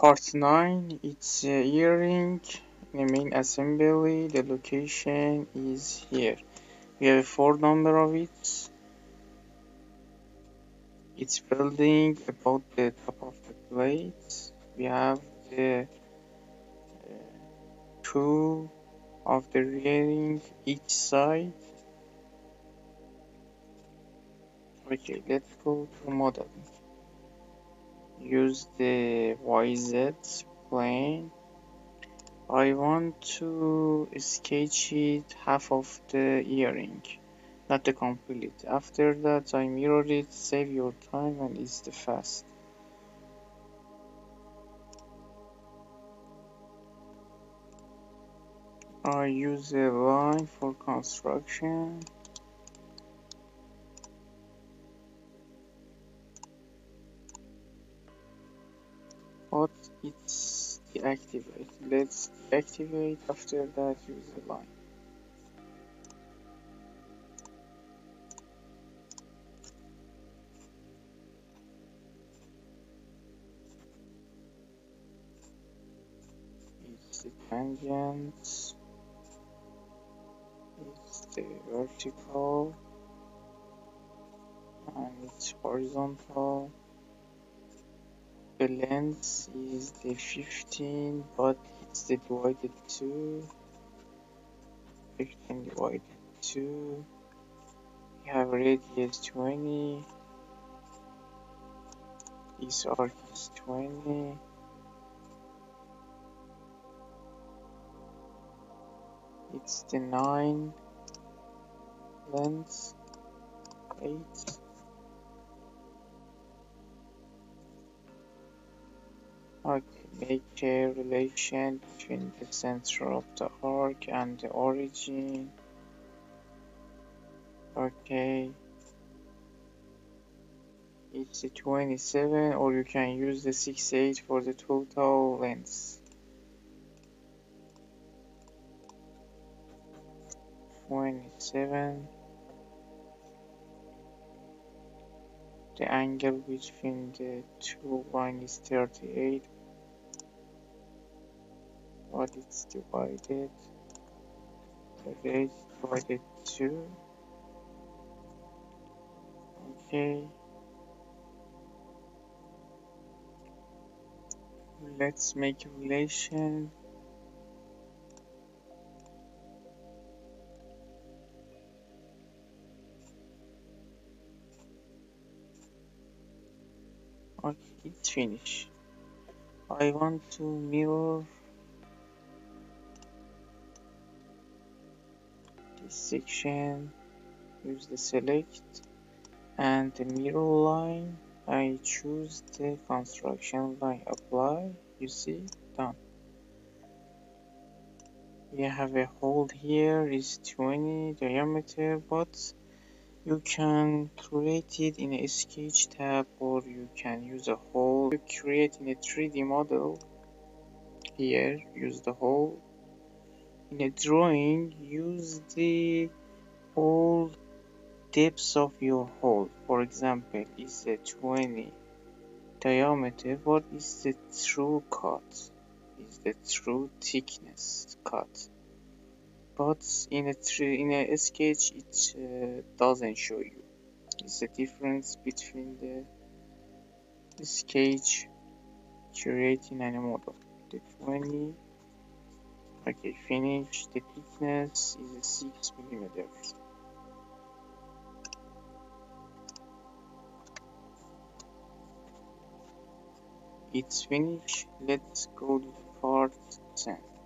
Part 9, it's a earring, the main assembly, the location is here. We have 4 number of it. It's building about the top of the plate. We have the two of the earring each side. Okay, let's go to modeling. Use the YZ plane. I want to sketch it half of the earring, not the complete. After that I mirror it, save your time, and it's the fast. I use a line for construction. But it's deactivated. Let's deactivate. After that, use the line. It's the tangents. It's the vertical, and it's horizontal. The length is the 15, but it's the divided 2. 15 divided 2. We have radius 20. This arc is 20. It's the 9 length. 8. Okay, make a relation between the center of the arc and the origin. Okay, it's the 27, or you can use the 68 for the total length. 27. The angle between the two lines is 38, but it's divided. The radius divided 2. Okay. Let's make a relation. Okay, it's finished. I want to mirror this section. Use the select and the mirror line. I choose the construction line. Apply. You see, done. We have a hole here. It's 20 diameter, but you can create it in a sketch tab, or you can use a hole to create in a 3D model. Here, use the hole. In a drawing, use the whole depth of your hole. For example, it's a 20 diameter, but it's the true cut, it's the true thickness cut. But in a sketch, it doesn't show you. It's the difference between the sketch creating and a model. The 20. Okay, finish. The thickness is 6 millimeters. It's finished. Let's go to part 10.